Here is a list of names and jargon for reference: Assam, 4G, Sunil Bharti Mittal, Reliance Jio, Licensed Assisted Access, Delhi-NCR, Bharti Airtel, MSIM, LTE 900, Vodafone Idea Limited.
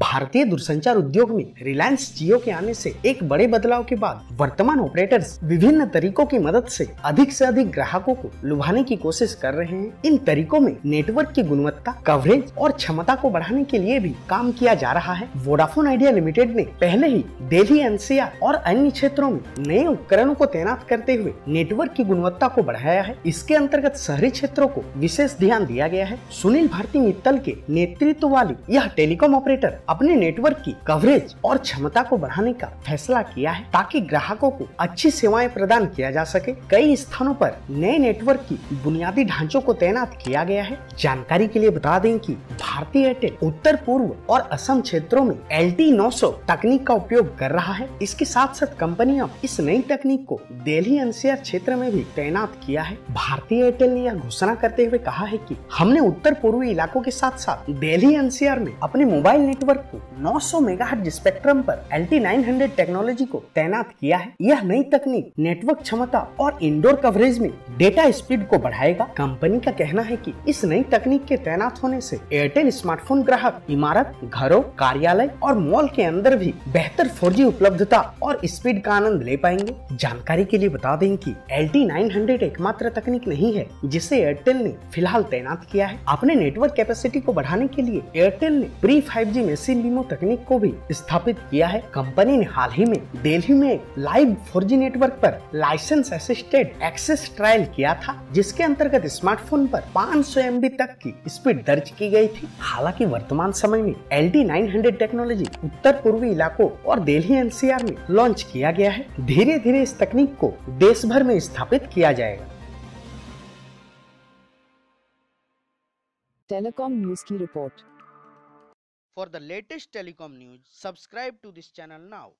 भारतीय दूरसंचार उद्योग में रिलायंस जियो के आने से एक बड़े बदलाव के बाद वर्तमान ऑपरेटर्स विभिन्न तरीकों की मदद से अधिक ग्राहकों को लुभाने की कोशिश कर रहे हैं। इन तरीकों में नेटवर्क की गुणवत्ता, कवरेज और क्षमता को बढ़ाने के लिए भी काम किया जा रहा है। वोडाफोन आइडिया लिमिटेड ने पहले ही दिल्ली एनसीआर और अन्य क्षेत्रों में नए उपकरणों को तैनात करते हुए नेटवर्क की गुणवत्ता को बढ़ाया है। इसके अंतर्गत शहरी क्षेत्रों को विशेष ध्यान दिया गया है। सुनील भारती मित्तल के नेतृत्व वाली यह टेलीकॉम ऑपरेटर अपने नेटवर्क की कवरेज और क्षमता को बढ़ाने का फैसला किया है ताकि ग्राहकों को अच्छी सेवाएं प्रदान किया जा सके। कई स्थानों पर नए नेटवर्क की बुनियादी ढांचों को तैनात किया गया है। जानकारी के लिए बता दें कि भारती एयरटेल उत्तर पूर्व और असम क्षेत्रों में LTE 900 तकनीक का उपयोग कर रहा है। इसके साथ साथ कंपनी अब इस नई तकनीक को दिल्ली एनसीआर क्षेत्र में भी तैनात किया है। भारती एयरटेल ने यह घोषणा करते हुए कहा है कि हमने उत्तर पूर्वी इलाकों के साथ साथ दिल्ली एनसीआर में अपने मोबाइल नेटवर्क 900 मेगाहर्ट्ज स्पेक्ट्रम पर LTE 900 टेक्नोलॉजी को तैनात किया है। यह नई तकनीक नेटवर्क क्षमता और इंडोर कवरेज में डेटा स्पीड को बढ़ाएगा। कंपनी का कहना है कि इस नई तकनीक के तैनात होने से एयरटेल स्मार्टफोन ग्राहक इमारत, घरों, कार्यालय और मॉल के अंदर भी बेहतर 4G उपलब्धता और स्पीड का आनंद ले पाएंगे। जानकारी के लिए बता दें कि LTE 900 एकमात्र तकनीक नहीं है जिसे एयरटेल ने फिलहाल तैनात किया है। अपने नेटवर्क कैपेसिटी को बढ़ाने के लिए एयरटेल ने प्री 5G MSIM तकनीक को भी स्थापित किया है। कंपनी ने हाल ही में दिल्ली में लाइव 4G नेटवर्क पर लाइसेंस असिस्टेड एक्सेस ट्रायल किया था, जिसके अंतर्गत स्मार्टफोन पर 500 MB तक की स्पीड दर्ज की गई थी। हालांकि वर्तमान समय में LTE 900 टेक्नोलॉजी उत्तर पूर्वी इलाकों और दिल्ली एनसीआर में लॉन्च किया गया है। धीरे धीरे इस तकनीक को देश भर में स्थापित किया जाएगा। टेलीकॉम न्यूज की रिपोर्ट। For the latest telecom news, subscribe to this channel now.